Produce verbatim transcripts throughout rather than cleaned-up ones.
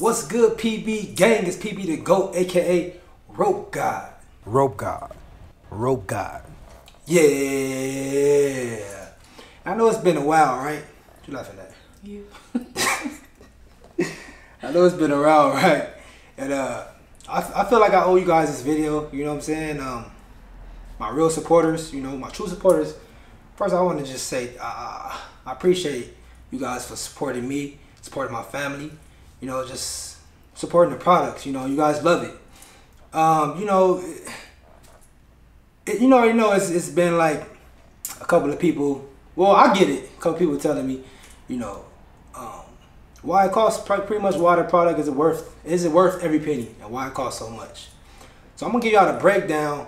What's good, P B gang? It's P B the GOAT, aka Rope God. Rope God. Rope God. Yeah. I know it's been a while, right? What you laughing at? You. I know it's been a while, right? And uh, I, I feel like I owe you guys this video. You know what I'm saying? Um, my real supporters, you know, my true supporters. First, I want to just say uh, I appreciate you guys for supporting me, supporting my family. You know, just supporting the products. You know, you guys love it. Um, you know, it, you know, you know, it's, it's been like a couple of people. Well, I get it. A couple of people telling me, you know, um, why it costs pretty much why the product is it worth is it worth every penny and why it costs so much. So I'm gonna give y'all the breakdown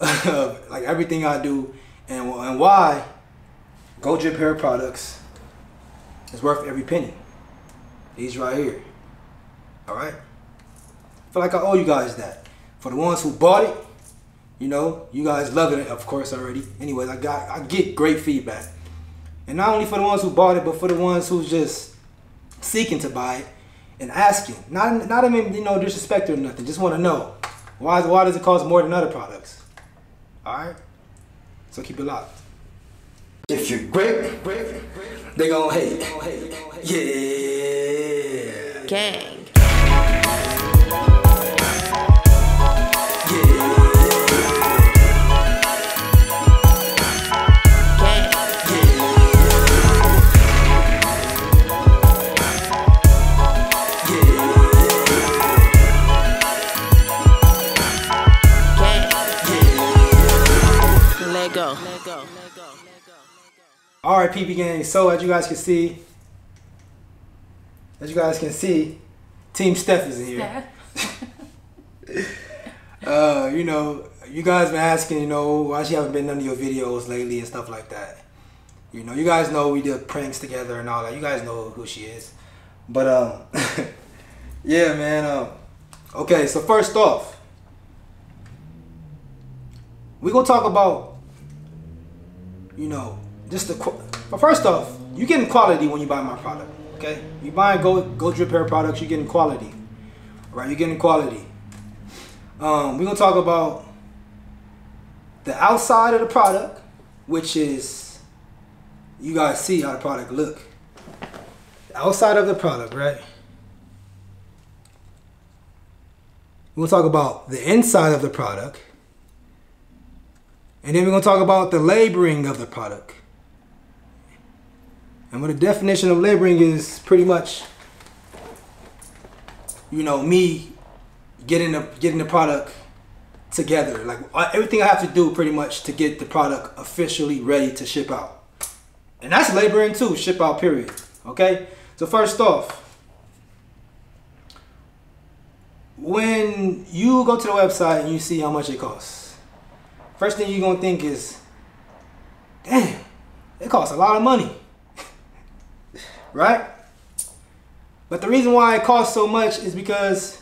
of like everything I do and and why Goat Drip Hair Products is worth every penny. These right here. Alright? I feel like I owe you guys that. For the ones who bought it, you know, you guys love it, of course, already. Anyways, I got I get great feedback. And not only for the ones who bought it, but for the ones who's just seeking to buy it and asking. Not not even, you know, disrespect or nothing. Just want to know. Why, why does it cost more than other products? Alright? So keep it locked. If you're great, they gon' hate. Yeah. Gang. Alright, P B gang, so as you guys can see, as you guys can see, Team Steph is in here. uh, you know, you guys been asking, you know, why she haven't been in none of your videos lately and stuff like that. You know, you guys know we did pranks together and all that. You guys know who she is. But, um, yeah, man. Um, okay, so first off, we're going to talk about, you know, Just the but first off, you're getting quality when you buy my product, okay? You buying Goat, Goat Drip Hair Products, you're getting quality, right? You're getting quality. Um, we're gonna talk about the outside of the product, which is you guys see how the product look. The outside of the product, right? We're gonna talk about the inside of the product, and then we're gonna talk about the labeling of the product. And what the definition of laboring is pretty much, you know, me getting the, getting the product together. Like, everything I have to do pretty much to get the product officially ready to ship out. And that's laboring too, ship out period. Okay? So first off, when you go to the website and you see how much it costs, first thing you're going to think is, damn, it costs a lot of money. Right? But the reason why it costs so much is because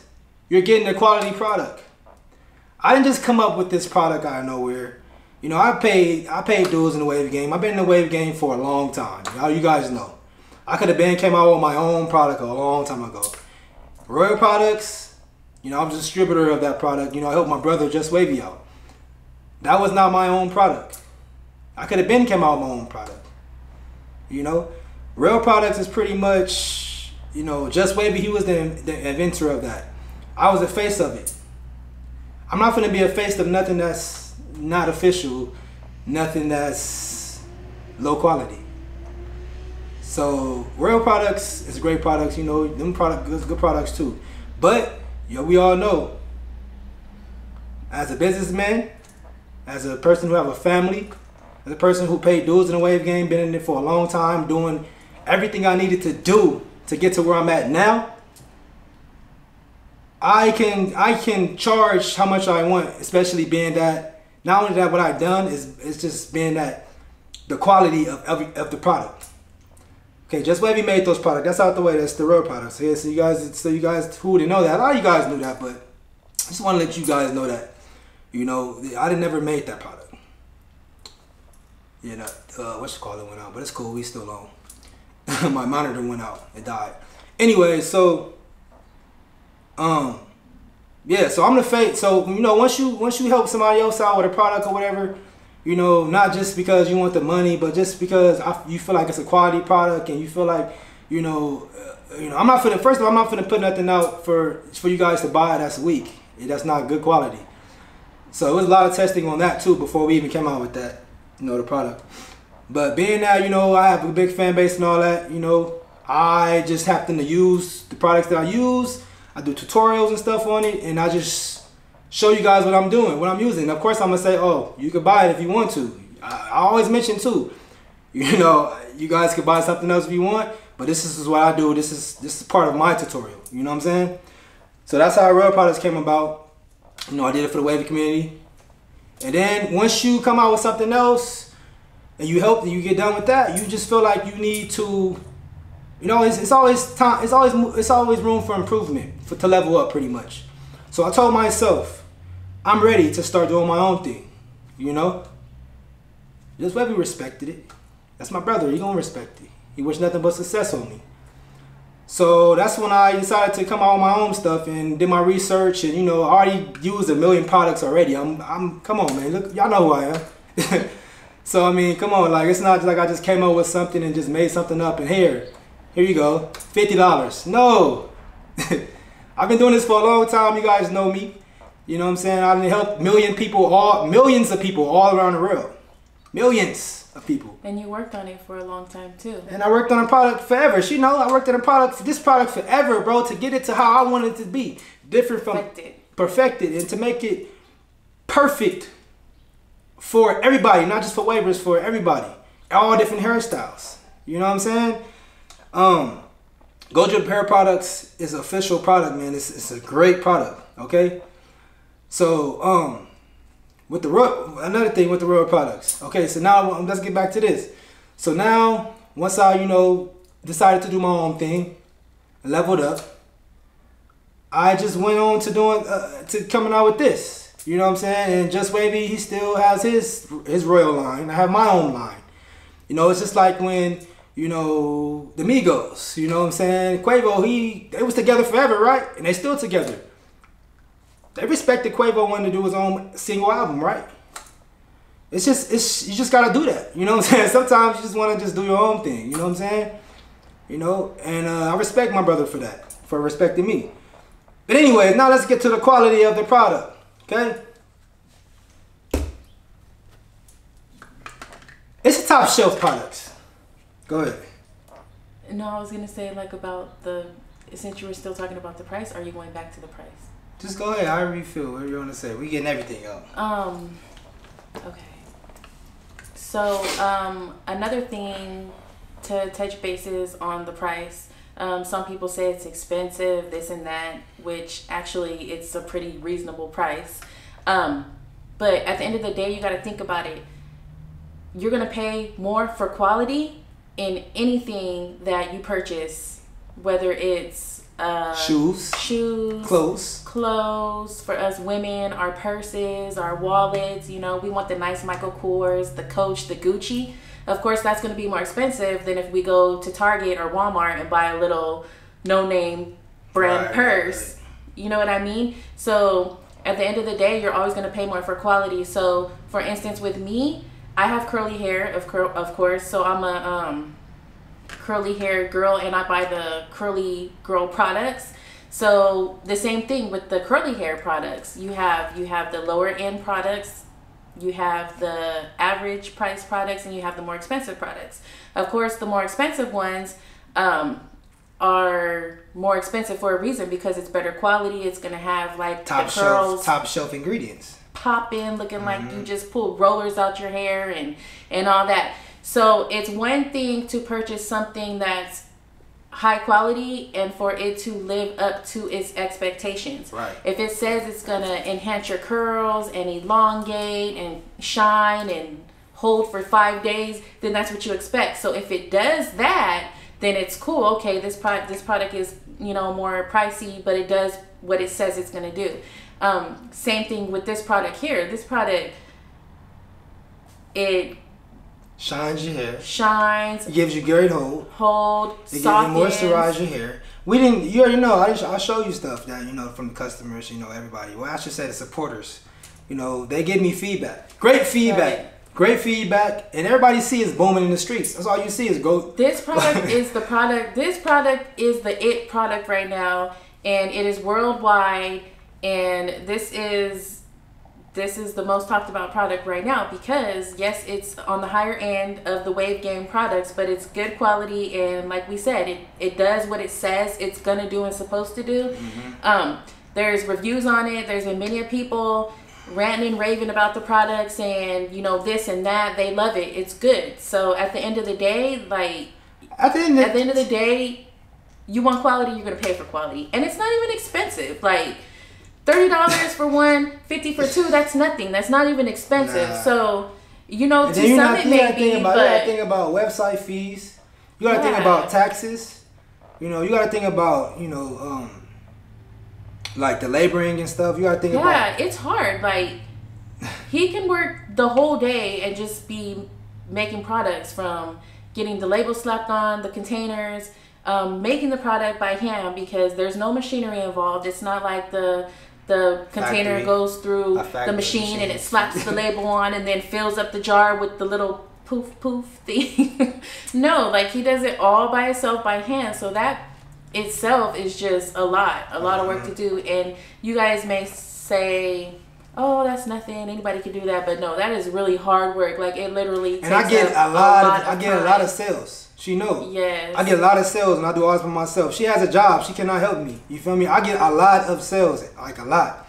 you're getting a quality product. I didn't just come up with this product out of nowhere. You know, I paid I paid dues in the wave game. I've been in the wave game for a long time. Y'all, you guys know. I could have been came out with my own product a long time ago. Royal Products, you know, I'm a distributor of that product. You know, I helped my brother Just Wavy out. That was not my own product. I could have been came out with my own product. You know? Royal Products is pretty much, you know, Just Wavy, he was the, the inventor of that. I was the face of it. I'm not going to be a face of nothing that's not official, nothing that's low quality. So, Royal Products is great products, you know, them product, good, good products too. But, yo, we all know, as a businessman, as a person who have a family, as a person who paid dues in the wave game, been in it for a long time, doing everything I needed to do to get to where I'm at now, I can I can charge how much I want, especially being that not only that what I've done is it's just being that the quality of every of the product. Okay, Just Wavy made those products. That's out the way. That's the Royal Products. Yeah, so you guys, so you guys who didn't know that, a lot of you guys knew that, but I just want to let you guys know that, you know, I didn't never made that product. Yeah, uh, what's it called? It went out, but it's cool. We still on. My monitor went out. It died. Anyway, so Um, yeah, so I'm the fake. So, you know, once you once you help somebody else out with a product or whatever, you know, not just because you want the money, but just because I, you feel like it's a quality product and you feel like, you know, uh, you know, I'm not finna, first of all, I'm not finna put nothing out for, for you guys to buy that's weak. That's not good quality. So it was a lot of testing on that too before we even came out with that, you know, the product. But being that, you know, I have a big fan base and all that, you know, I just happen to use the products that I use. I do tutorials and stuff on it, and I just show you guys what I'm doing, what I'm using. Of course, I'm gonna say, oh, you can buy it if you want to. I, I always mention too, you know, you guys can buy something else if you want, but this is what I do. This is this is part of my tutorial. You know what I'm saying? So that's how Royal Products came about. You know, I did it for the Wavy community, and then once you come out with something else, and you help, and you get done with that, you just feel like you need to. You know, it's, it's always time. It's always it's always room for improvement, for to level up, pretty much. So I told myself, I'm ready to start doing my own thing. You know, Just Wavy respected it. That's my brother. He gonna respect it. He wished nothing but success on me. So that's when I decided to come out with my own stuff and did my research. And you know, I already used a million products already. I'm I'm come on, man. Look, y'all know who I am. So I mean, come on. Like, it's not like I just came up with something and just made something up and here. Here you go, fifty dollars. No, I've been doing this for a long time. You guys know me. You know what I'm saying? I've helped million people, all millions of people all around the world, millions of people. And you worked on it for a long time too. And I worked on a product forever. You know, I worked on a product, this product forever, bro, to get it to how I wanted it to be, different from perfected, perfected and to make it perfect for everybody, not just for waivers, for everybody, all different hairstyles. You know what I'm saying? Um, Goat Drip Hair Products is an official product, man. It's, it's a great product, okay? So, um, with the Royal, another thing with the Royal Products. Okay, so now, let's get back to this. So now, once I, you know, decided to do my own thing, leveled up, I just went on to doing, uh, to coming out with this. You know what I'm saying? And Just Wavy, he still has his, his Royal line. I have my own line. You know, it's just like when, you know, the Migos, you know what I'm saying? Quavo, he, they was together forever, right? And they still together. They respected Quavo wanting to do his own single album, right? It's just, it's, you just gotta do that, you know what I'm saying? Sometimes you just wanna just do your own thing, you know what I'm saying? You know, and uh, I respect my brother for that, for respecting me. But anyway, now let's get to the quality of the product, okay? It's a top shelf product. Go ahead. No, I was gonna say, like, about the, since you were still talking about the price, are you going back to the price? Just go ahead, however you feel, whatever you wanna say. We getting everything up. Um, okay. So, um, another thing to touch base is on the price. Um, some people say it's expensive, this and that, which actually it's a pretty reasonable price. Um, but at the end of the day, you gotta think about it. You're gonna pay more for quality in anything that you purchase, whether it's uh, shoes, shoes, clothes, clothes for us women, our purses, our wallets. You know, we want the nice Michael Kors, the Coach, the Gucci. Of course, that's going to be more expensive than if we go to Target or Walmart and buy a little no-name brand right, purse. Right. You know what I mean? So at the end of the day, you're always going to pay more for quality. So, for instance, with me, I have curly hair, of cur of course, so I'm a um, curly hair girl and I buy the curly girl products. So the same thing with the curly hair products. You have, you have the lower end products, you have the average price products, and you have the more expensive products. Of course, the more expensive ones um, are more expensive for a reason because it's better quality. It's gonna have like top the curls, shelf, top shelf ingredients. Pop in looking like mm-hmm. you just pulled rollers out your hair and and all that. So it's one thing to purchase something that's high quality and for it to live up to its expectations. Right. If it says it's gonna enhance your curls and elongate and shine and hold for five days, then that's what you expect. So if it does that, then it's cool. Okay, this product this product is, you know, more pricey, but it does what it says it's gonna do. Um, same thing with this product here. This product, it Shines your hair. Shines. It gives you great hold. Hold. It softens. Gives you moisturize your hair. We didn't. You already know. I I show you stuff that you know from the customers. You know everybody. Well, I should say the supporters. You know they give me feedback. Great feedback. Right. Great feedback, and everybody see is booming in the streets. That's all you see is Goat. This product is the product. This product is the it product right now, and it is worldwide. And this is. This is the most talked about product right now because, yes, it's on the higher end of the Wave Game products, but it's good quality. And like we said, it, it does what it says it's going to do and supposed to do. Mm-hmm. Um, there's reviews on it. There's been many people ranting and raving about the products and, you know, this and that. They love it. It's good. So at the end of the day, like, at the end of, at the, end of the day, you want quality, you're going to pay for quality. And it's not even expensive. Like, thirty dollars for one, fifty for two, that's nothing. That's not even expensive. Nah. So, you know, to some it may be, but... You got to think about website fees. You got to yeah. think about taxes. You know, you got to think about, you know, um, like the laboring and stuff. You got to think yeah, about... Yeah, it's hard. Like, he can work the whole day and just be making products from getting the label slapped on, the containers... Um, making the product by hand because there's no machinery involved. It's not like the the container factory. goes through the machine, machine and it slaps the label on and then fills up the jar with the little poof poof thing. No, like he does it all by himself by hand. So that itself is just a lot, a lot mm-hmm. of work to do. And you guys may say, oh, that's nothing. Anybody can do that. But no, that is really hard work. Like it literally takes and I get a lot. A lot of, of I get time. a lot of sales. She knows. Yes. I get a lot of sales and I do all this for myself. She has a job. She cannot help me. You feel me? I get a lot of sales. Like a lot.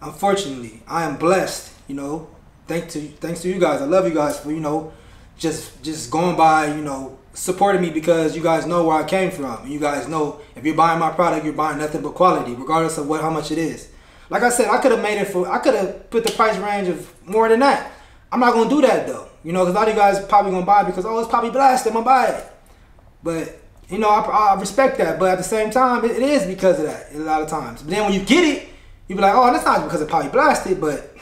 Unfortunately, I am blessed, you know. Thanks to thanks to you guys. I love you guys for, you know, just just going by, you know, supporting me because you guys know where I came from. You guys know if you're buying my product, you're buying nothing but quality, regardless of what how much it is. Like I said, I could have made it for I could have put the price range of more than that. I'm not going to do that, though. You know, because a lot of you guys probably going to buy it because, oh, it's Poppy Blasted. I'm going to buy it. But, you know, I, I respect that. But at the same time, it, it is because of that a lot of times. But then when you get it, you be like, oh, that's not because of Poppy Blasted, but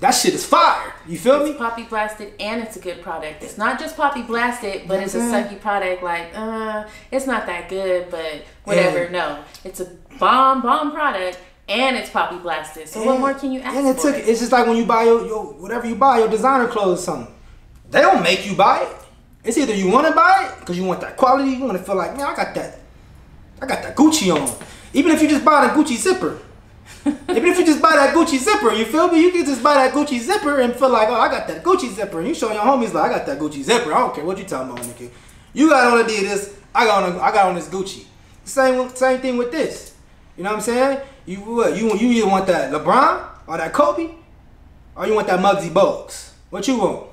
that shit is fire. You feel it's me? Poppy Blasted and it's a good product. It's not just Poppy Blasted, but it's a sucky product. Like, uh, it's not that good, but whatever. And no, it's a bomb, bomb product. And it's Poppy Blasted. So and, what more can you ask and it for? Took, it's just like when you buy your, your, whatever you buy, your designer clothes or something. They don't make you buy it. It's either you want to buy it because you want that quality. You want to feel like, man, I got that. I got that Gucci on. Even if you just buy the Gucci zipper. Even if you just buy that Gucci zipper, you feel me? You can just buy that Gucci zipper and feel like, oh, I got that Gucci zipper. And you show your homies, like, I got that Gucci zipper. I don't care what you talking about, nigga. You got on Adidas. I got on, I got on this Gucci. Same, same thing with this. You know what I'm saying? You would. You, you either want that LeBron or that Kobe or you want that Muggsy Bogues. What you want?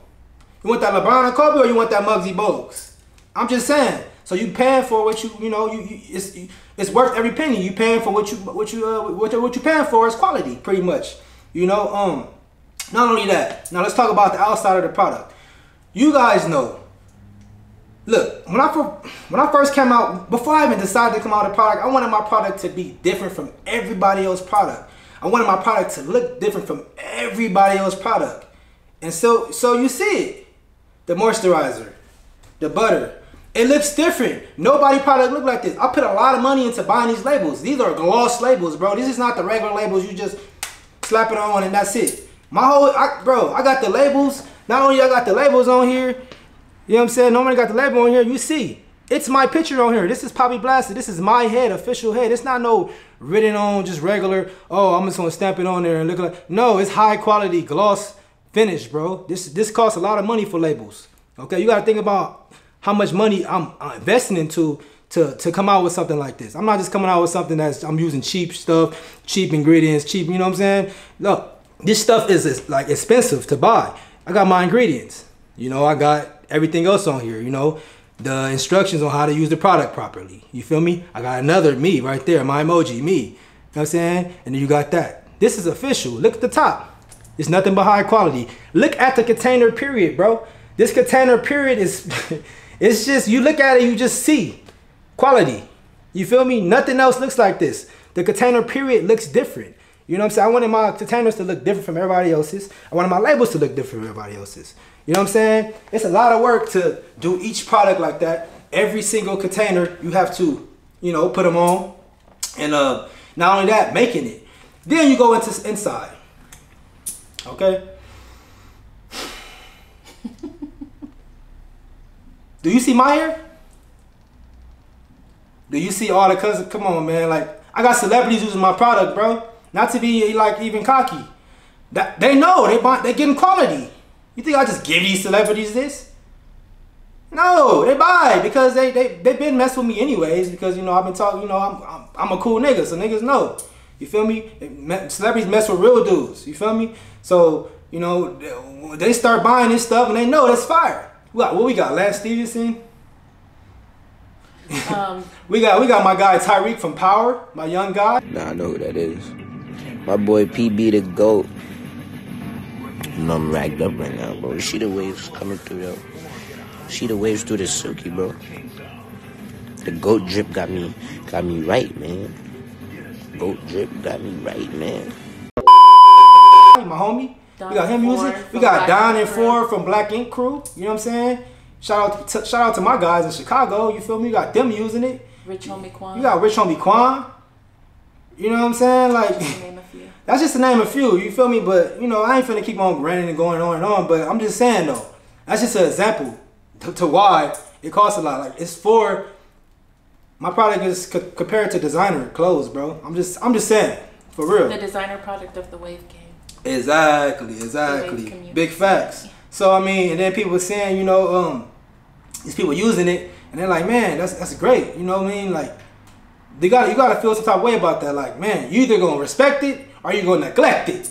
You want that LeBron or Kobe or you want that Muggsy Bogues? I'm just saying. So you paying for what you, you know, you, you it's you, it's worth every penny. You paying for what you what you uh, what what you paying for is quality pretty much. You know, um not only that. Now let's talk about the outside of the product. You guys know. Look, when I, when I first came out, before I even decided to come out with a product, I wanted my product to be different from everybody else's product. I wanted my product to look different from everybody else's product. And so, so you see it. The moisturizer, the butter, it looks different. Nobody product look like this. I put a lot of money into buying these labels. These are gloss labels, bro. This is not the regular labels. You just slap it on and that's it. My whole, I, bro, I got the labels. Not only I got the labels on here, you know what I'm saying? Nobody got the label on here. You see, it's my picture on here. This is Poppy Blasted. This is my head, official head. It's not no written on, just regular, oh, I'm just going to stamp it on there and look like. No, it's high quality gloss finish, bro. This this costs a lot of money for labels. Okay, you got to think about how much money I'm, I'm investing into to, to come out with something like this. I'm not just coming out with something that's, I'm using cheap stuff, cheap ingredients, cheap, you know what I'm saying? Look, this stuff is, is like expensive to buy. I got my ingredients. You know, I got everything else on here, you know, the instructions on how to use the product properly. You feel me? I got another me right there, my emoji, me. You know what I'm saying? And then you got that. This is official. Look at the top. It's nothing but high quality. Look at the container period, bro. This container period is, it's just, you look at it, you just see quality. You feel me? Nothing else looks like this. The container period looks different. You know what I'm saying? I wanted my containers to look different from everybody else's. I wanted my labels to look different from everybody else's. You know what I'm saying? It's a lot of work to do each product like that. Every single container you have to, you know, put them on. And uh, not only that, making it. Then you go into inside. Okay? Do you see my hair? Do you see all the cousins? Come on, man. Like, I got celebrities using my product, bro. Not to be, like, even cocky. That, they know. They buy, they getting quality. You think I just give these celebrities this? No, they buy because they they they been messing with me anyways because you know I've been talking, you know I'm, I'm I'm a cool nigga, so niggas know. You feel me? Celebrities mess with real dudes. You feel me? So you know they start buying this stuff and they know that's fire. We got, what we got? Lance Stephenson. Um, we got we got my guy Tyreek from Power, my young guy. Nah, I know who that is. My boy P B the GOAT. And I'm ragged up right now, bro. See the waves coming through though. See the waves through the silky, bro. The Goat Drip got me, got me right, man. Goat Drip got me right, man. My homie, Don we got him using. We got Black Don and Ford from Black Ink Crew. You know what I'm saying? Shout out, to, shout out to my guys in Chicago. You feel me? You got them using it. Rich Homie Quan. You got Rich Homie Quan. You know what I'm saying? Like, that's just, name that's just the name of few. You feel me? But you know, I ain't finna keep on ranting and going on and on. But I'm just saying though, that's just an example. To, to why it costs a lot. Like it's for my product is co compared to designer clothes, bro. I'm just I'm just saying for it's real. The designer product of the wave game. Exactly, exactly. Big facts. Yeah. So I mean, and then people saying, you know, um, these people using it, and they're like, man, that's that's great. You know what I mean? Like, they got you got to feel some type of way about that. Like, man, you either gonna respect it or you gonna neglect it.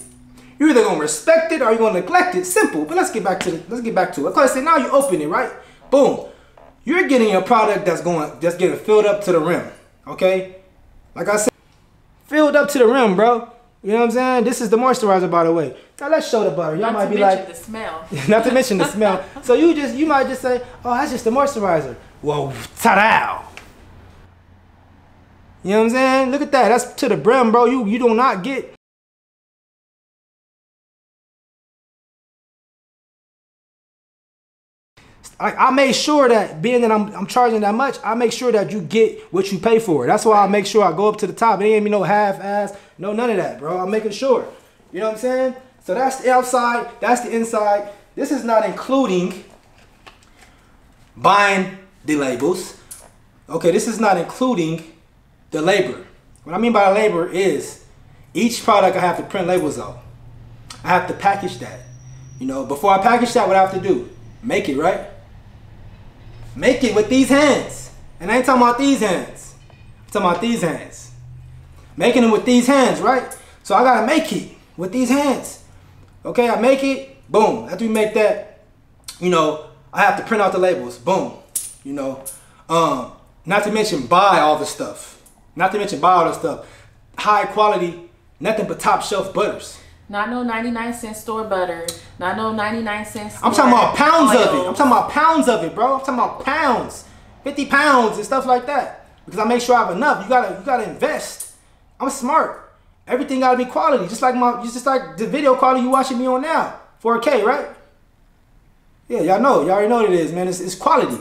You're either gonna respect it or you're gonna neglect it. Simple. But let's get back to the, let's get back to it. Cause I say now you open it, right? Boom. You're getting a product that's going that's getting filled up to the rim. Okay? Like I said, filled up to the rim, bro. You know what I'm saying? This is the moisturizer, by the way. Now let's show the butter. Y'all might be like the smell. Not to mention the smell. So you just you might just say, oh, that's just the moisturizer. Well, ta-da! You know what I'm saying? Look at that. That's to the brim, bro. You you do not get I, I make sure that being that I'm, I'm charging that much, I make sure that you get what you pay for. That's why I make sure I go up to the top. It ain't me no half-ass, no none of that, bro. I'm making sure. You know what I'm saying? So that's the outside. That's the inside. This is not including buying the labels. Okay, this is not including the labor. What I mean by labor is each product I have to print labels on. I have to package that. You know, before I package that, what I have to do? Make it, right? Make it with these hands. And I ain't talking about these hands. I'm talking about these hands. Making them with these hands, right? So I gotta make it with these hands. Okay, I make it, boom. After we make that, you know, I have to print out the labels, boom. You know, um, not to mention buy all the stuff. Not to mention buy all the stuff. High quality, nothing but top shelf butters. Not no ninety-nine cent store butter. Not no ninety-nine cent store I'm talking about pounds oil. of it. I'm talking about pounds of it, bro. I'm talking about pounds. fifty pounds and stuff like that. Because I make sure I have enough. You gotta you gotta invest. I'm smart. Everything gotta be quality. Just like my just like the video quality you watching me on now. four K, right? Yeah, y'all know. Y'all already know what it is, man. It's, it's quality.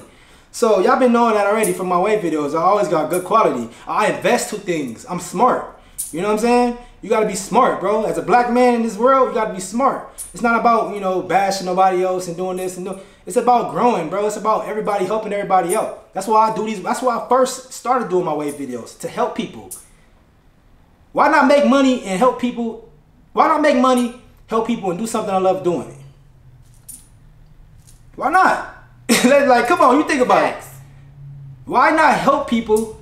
So y'all been knowing that already from my wave videos. I always got good quality. I invest to things. I'm smart. You know what I'm saying? You gotta be smart, bro. As a black man in this world, you gotta be smart. It's not about, you know, bashing nobody else and doing this and doing. It's about growing, bro. It's about everybody helping everybody out. That's why I do these. That's why I first started doing my wave videos, to help people. Why not make money and help people? Why not make money, help people, and do something I love doing it? Why not? Like, come on, you think about it. Why not help people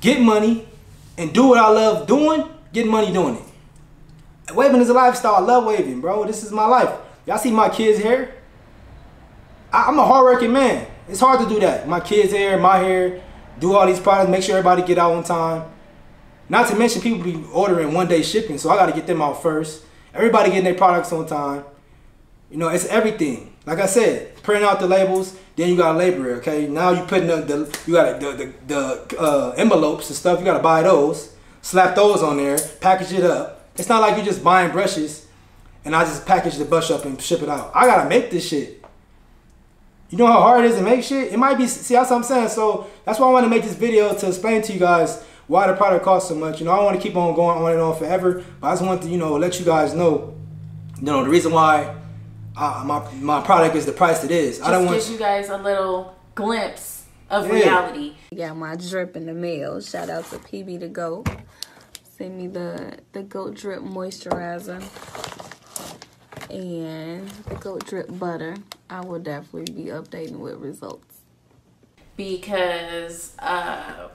get money and do what I love doing, get money doing it. Waving is a lifestyle. I love waving, bro. This is my life. Y'all see my kids' hair? I, I'm a hardworking man. It's hard to do that. My kids' hair, my hair, do all these products, make sure everybody get out on time. Not to mention people be ordering one day shipping, so I gotta get them out first. Everybody getting their products on time. You know, it's everything. Like I said, print out the labels, then you got to labor it, okay? Now you putting the, the you got the the, the uh, envelopes and stuff. You got to buy those, slap those on there, package it up. It's not like you're just buying brushes and I just package the bunch up and ship it out. I gotta make this shit. You know how hard it is to make shit? It might be, see, that's what I'm saying. So that's why I want to make this video, to explain to you guys why the product costs so much. You know, I don't want to keep on going on and on forever, but I just want to, you know, let you guys know, you know, the reason why I, my, my product is the price it is. Just I don't want to give you guys a little glimpse of yeah. reality. Yeah, my drip in the mail. Shout out to P B the GOAT. Send me the, the Goat Drip Moisturizer and the Goat Drip Butter. I will definitely be updating with results. Because uh,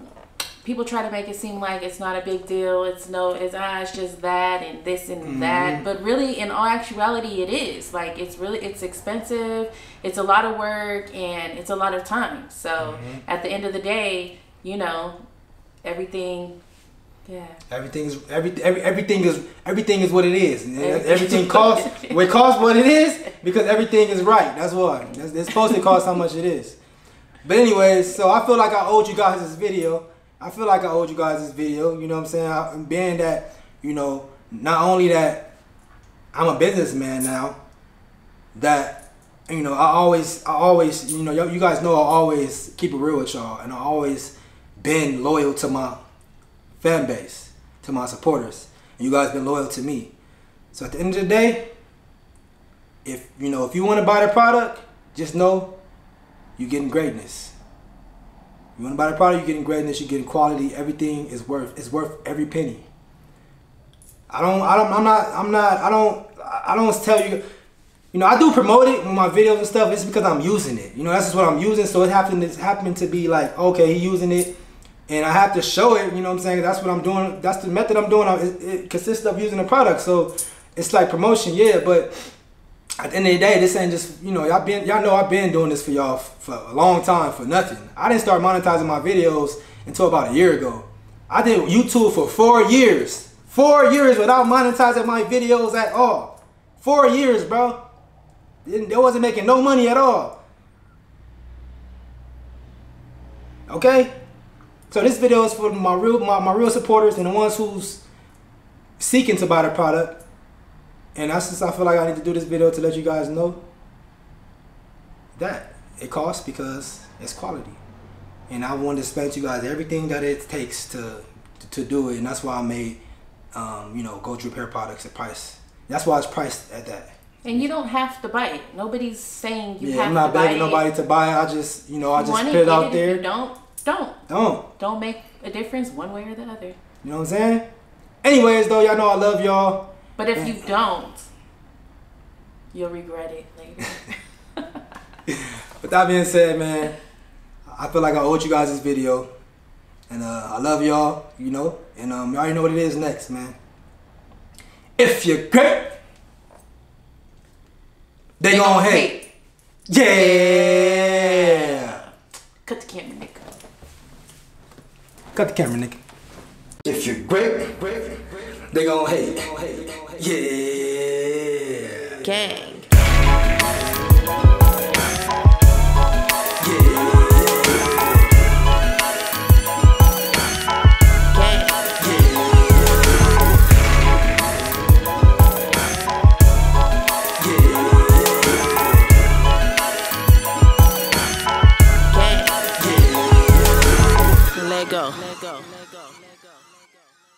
people try to make it seem like it's not a big deal. It's no, it's, ah, it's just that and this and mm-hmm. that. But really, in all actuality, it is. Like, it's really, it's expensive. It's a lot of work and it's a lot of time. So mm-hmm. at the end of the day, you know, everything... Yeah. Everything's every, every everything is everything is what it is. Everything costs what costs what it is because everything is right. That's why. That's, it's supposed to cost how much it is. But anyways, so I feel like I owed you guys this video. I feel like I owed you guys this video. You know what I'm saying? I, being that, you know, not only that I'm a businessman now, that you know I always I always you know you guys know I always keep it real with y'all, and I always been loyal to my fan base, to my supporters, and you guys been loyal to me. So at the end of the day, if you know if you want to buy the product, just know you're getting greatness. You want to buy the product, you're getting greatness, you're getting quality. Everything is worth it's worth every penny. I don't I don't I'm not I'm not I don't I don't tell you, you know I do promote it in my videos and stuff. It's because I'm using it. You know that's just what I'm using. So it happened it's happened to be like, okay, he's using it. And I have to show it, you know what I'm saying? That's what I'm doing. That's the method I'm doing. It, it consists of using the product. So it's like promotion, yeah. But at the end of the day, this ain't just, you know, y'all been, y'all know I've been doing this for y'all for a long time for nothing. I didn't start monetizing my videos until about a year ago. I did YouTube for four years. Four years without monetizing my videos at all. Four years, bro. They wasn't making no money at all. Okay? So this video is for my real my, my real supporters and the ones who's seeking to buy the product. And that's just, I feel like I need to do this video to let you guys know that it costs because it's quality. And I want to explain to you guys everything that it takes to, to, to do it. And that's why I made, um, you know, Goat Drip Hair Products at price. That's why it's priced at that. And you don't have to buy it. Nobody's saying you yeah, have to buy it. I'm not begging nobody to buy it. I just, you know, I just put it out there. If you don't. Don't. Don't. Don't make a difference one way or the other. You know what I'm saying? Anyways, though, y'all know I love y'all. But if and, you don't, you'll regret it later. With that being said, man, I feel like I owed you guys this video. And uh, I love y'all, you know. And um, y'all already know what it is next, man. If you're great, they, they gonna hate. hate. Yeah. yeah. Cut the camera, nigga. Cut the camera, nigga. If you're great, they gon' hate. Yeah. Gang.